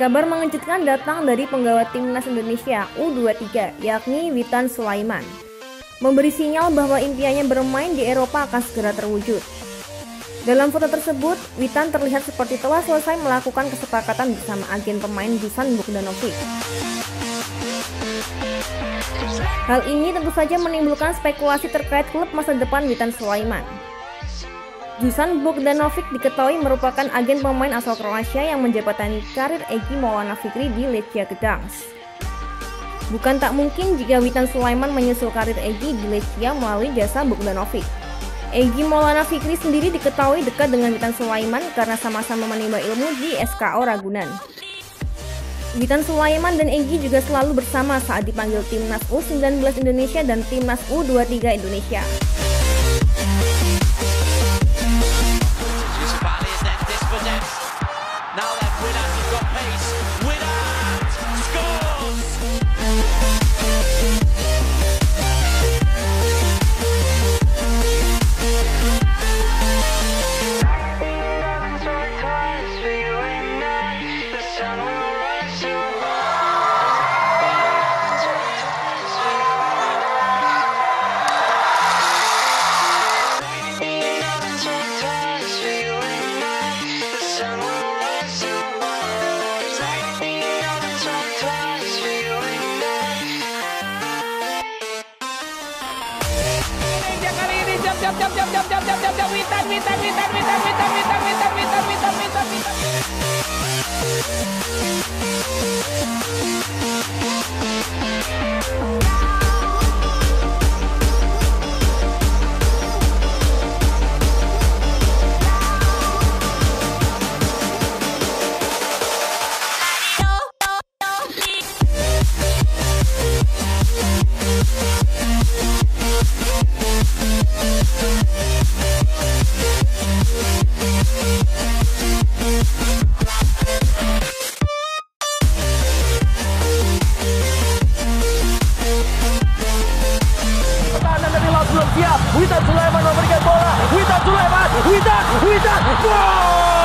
Kabar mengejutkan datang dari penggawa timnas Indonesia U23 yakni Witan Sulaeman. Memberi sinyal bahwa impiannya bermain di Eropa akan segera terwujud. Dalam foto tersebut, Witan terlihat seperti telah selesai melakukan kesepakatan bersama agen pemain Dusan Bogdanovic. Hal ini tentu saja menimbulkan spekulasi terkait klub masa depan Witan Sulaeman. Dusan Bogdanovic diketahui merupakan agen pemain asal Kroasia yang menjabatani karir Egi Maulana Fikri di Latvia Gedungs. Bukan tak mungkin jika Witan Sulaeman menyusul karir Egi di Latvia melalui jasa Bogdanovic. Egi Maulana Fikri sendiri diketahui dekat dengan Witan Sulaeman karena sama-sama menimba ilmu di SKO Ragunan. Witan Sulaeman dan Egi juga selalu bersama saat dipanggil timnas U19 Indonesia dan timnas U23 Indonesia. Witan Sulaeman memberikan bola. Witan Sulaeman. Witan. Gol!